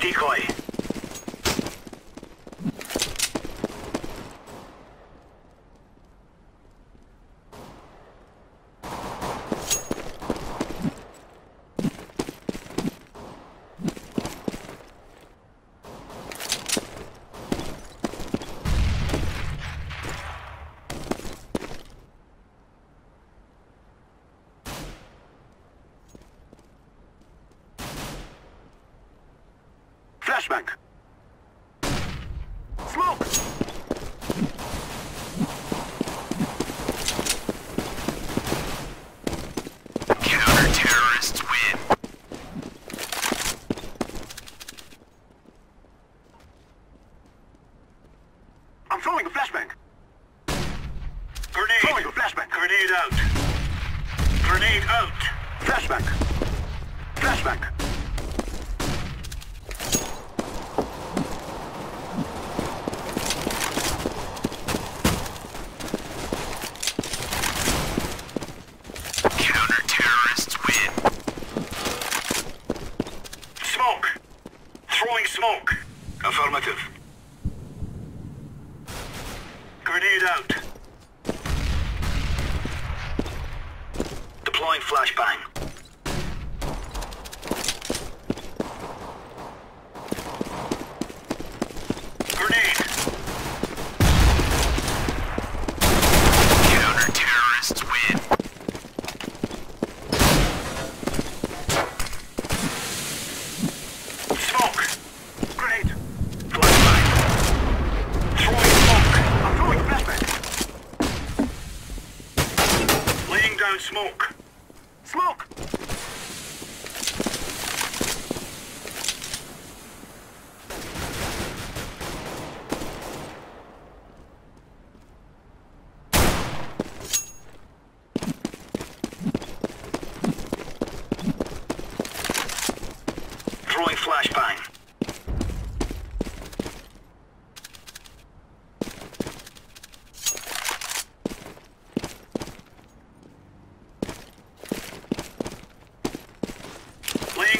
Decoy. Flashbang. Smoke. Counter-terrorists win. I'm throwing a flashbang. Grenade. Throwing a flashbang. Grenade out. Grenade out. Flashbang. Flashbang. Smoke. Affirmative. Grenade out. Deploying flashbang. Grenade. Counter-terrorists win. Smoke. Smoke! Throwing flashbang.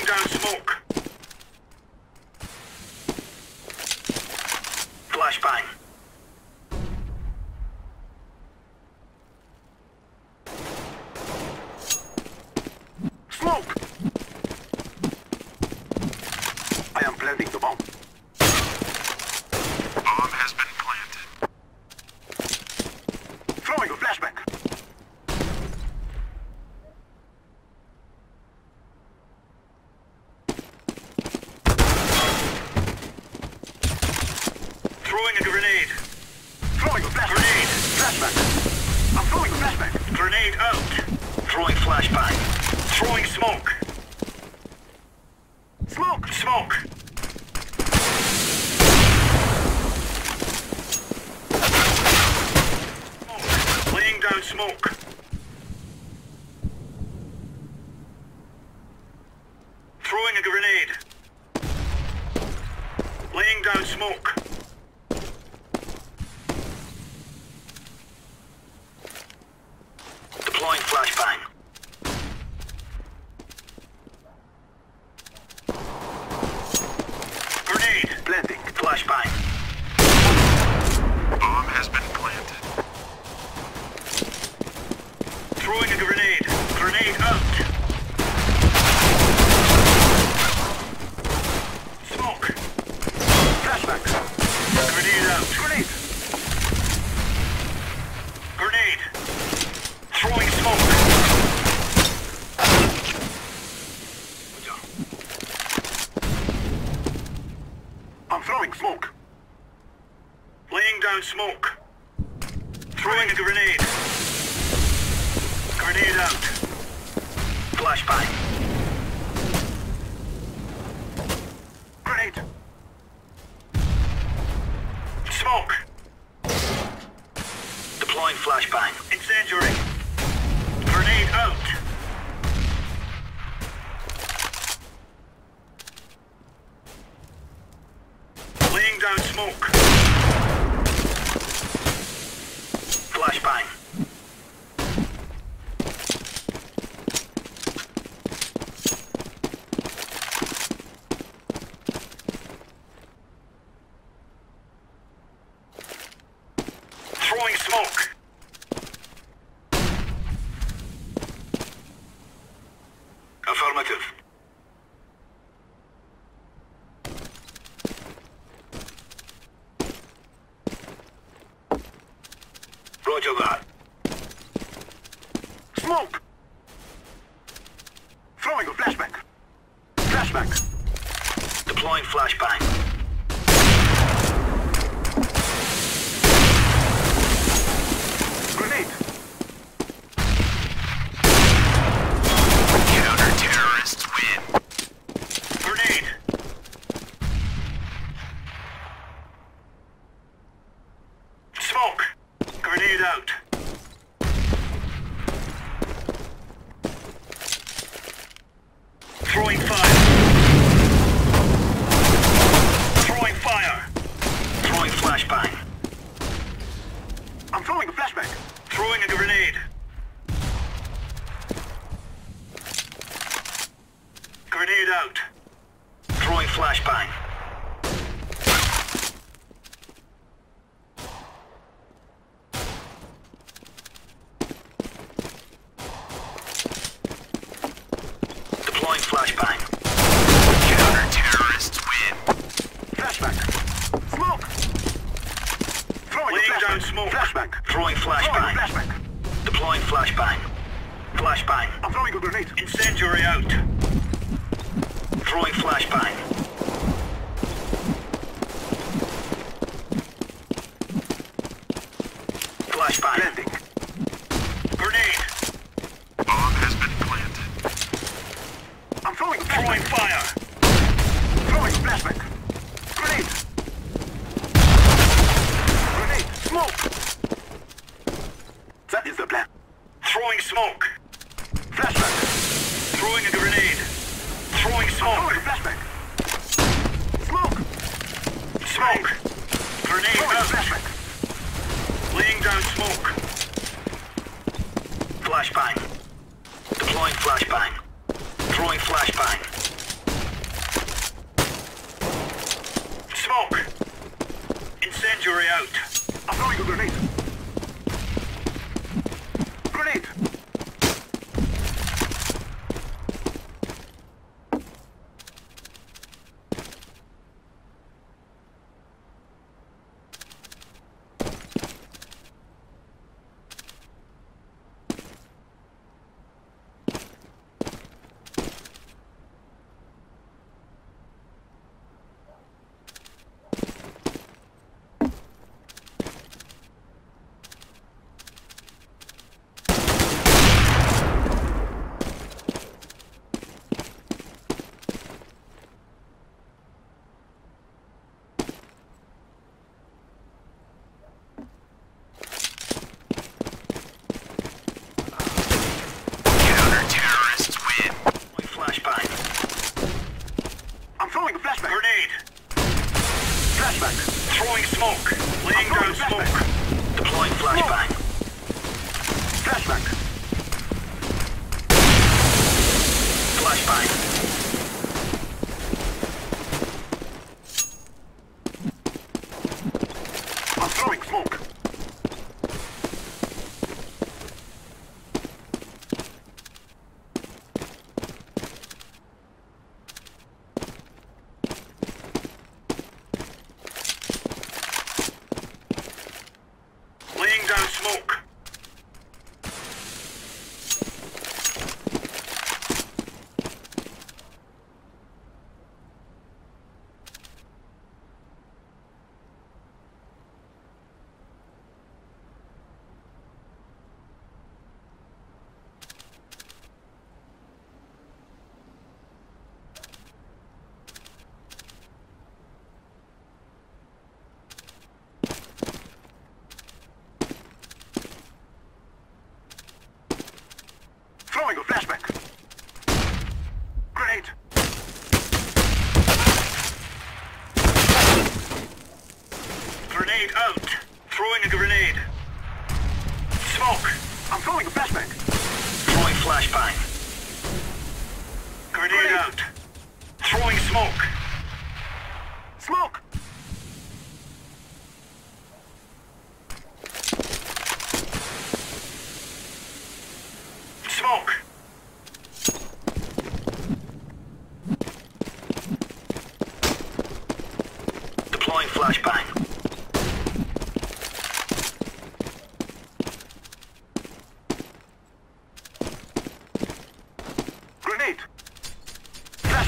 Smoke. Flashbang. Smoke. I am planting the bomb. Bomb has been planted. Throwing a flashbang. I'm throwing flashbang. Grenade out. Throwing flashbang. Throwing smoke. Smoke. Smoke. Smoke. Laying down smoke. Throwing a grenade. Laying down smoke. Deploying flashbang. Grenade. Planting. Flashbang. Bomb has been planted. Throwing a grenade. Grenade out. Smoke. Flashbang. Grenade out. Grenade. Throwing smoke. Laying down smoke. Throwing a grenade. Grenade out. Flashbang. Grenade. Smoke. Deploying flashbang. Incendiary. Grenade out. Down smoke. Flashbang. Roger that. Smoke! Throwing a flashbang. Flashbang. Deploying flashbang. Flashbang.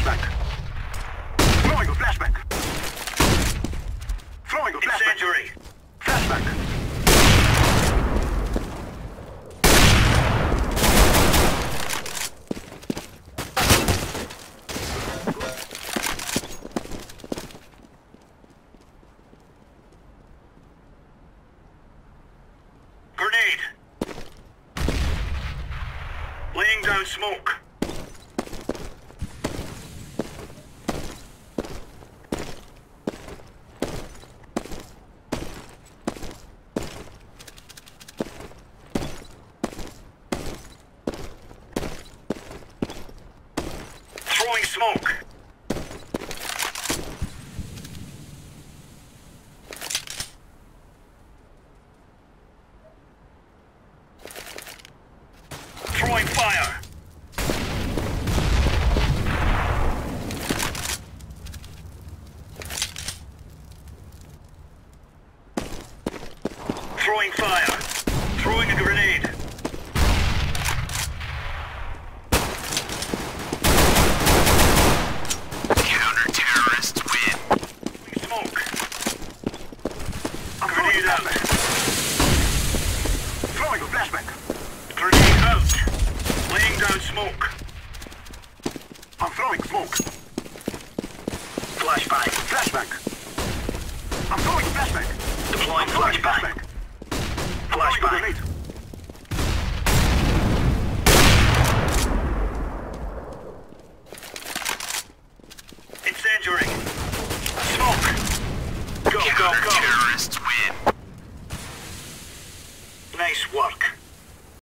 flashback. Throwing a flashback. Throwing a flashback. Incendiary. Flashback. Smoke. Throwing smoke. Throwing fire. Throwing fire. Throwing a grenade. Counter-terrorists win. Smoke. I'm grenade out. Throwing a flashback. Grenade out. Laying down smoke. I'm throwing smoke. Flashback. Flashback. I'm throwing flashback. Deploying flashback. Flashback. Incendiary. Smoke. Go, go, go. Terrorists.